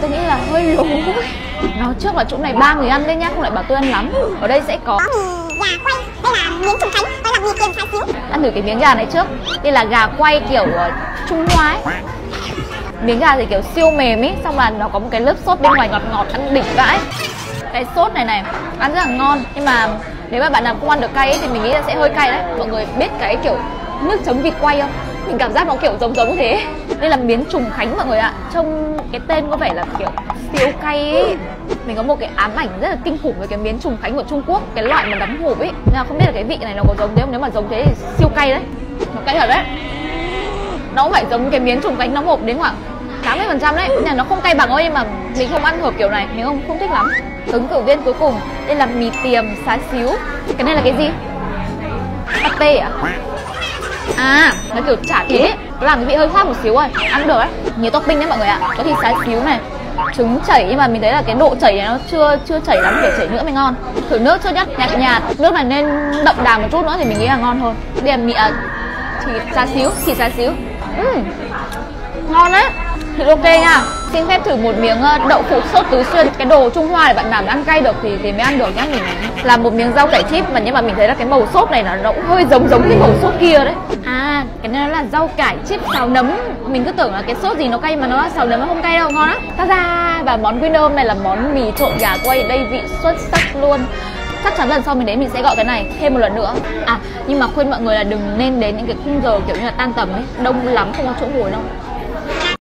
Tôi nghĩ là hơi lố. Nói trước là chỗ này 3 người ăn đấy nhá, không lại bảo tôi ăn lắm. Ở đây sẽ có mì gà quay, đây là miếng trùng khánh, đây là mì kiềm thái xíu. Ăn thử cái miếng gà này trước. Đây là gà quay kiểu Trung Hoa ấy. Miếng gà thì kiểu siêu mềm ý, xong là nó có một cái lớp sốt bên ngoài ngọt ngọt, ăn đỉnh vãi. Cái sốt này này, ăn rất là ngon. Nhưng mà nếu mà bạn nào không ăn được cay ấy, thì mình nghĩ là sẽ hơi cay đấy. Mọi người biết cái kiểu nước chấm vịt quay không? Mình cảm giác nó kiểu giống thế. Đây là miếng trùng khánh mọi người ạ. Trông cái tên có vẻ là kiểu siêu cay ấy. Mình có một cái ám ảnh rất là kinh khủng với cái miếng trùng khánh của Trung Quốc, cái loại mà đóng hộp ấy. Nên là không biết là cái vị này nó có giống thế không? Nếu mà giống thế thì siêu cay đấy. Nó cay thật đấy. Nó cũng phải giống cái miếng trùng khánh đóng hộp đến khoảng 80% đấy. Nên là nó không cay bằng thôi, nhưng mà mình không ăn hộp kiểu này, mình không thích lắm. Ứng cử viên cuối cùng, đây là mì tiềm xá xíu. Cái này là cái gì? Pate à? À, nó kiểu chả thịt ấy. Nó làm cái vị hơi khác một xíu rồi, ăn được đấy. Nhiều topping đấy mọi người ạ. Có thịt xá xíu này, trứng chảy, nhưng mà mình thấy là cái độ chảy này nó chưa chảy lắm, để chảy nữa mới ngon. Thử nước chưa nhá, nhạt nhạt. Nước này nên đậm đà một chút nữa thì mình nghĩ là ngon hơn. Đây là mì thịt xá xíu, thịt xá xíu. Ngon đấy. Thịt ok nha. Xin phép thử một miếng đậu phụ sốt tứ xuyên. Cái đồ Trung Hoa để bạn làm ăn cay được thì mới ăn được nhá. Mình làm một miếng rau cải chip mà, nhưng mà mình thấy là cái màu sốt này nó cũng hơi giống cái màu sốt kia đấy. À, cái này nó là rau cải chip xào nấm. Mình cứ tưởng là cái sốt gì nó cay mà nó xào nấm nó không cay đâu, ngon lắm. Ta ra. Và món winner hôm nay là món mì trộn gà quay, đây vị xuất sắc luôn. Chắc chắn lần sau mình đến mình sẽ gọi cái này thêm một lần nữa. À, nhưng mà khuyên mọi người là đừng nên đến những cái khung giờ kiểu như là tan tầm ấy, đông lắm không có chỗ ngồi đâu.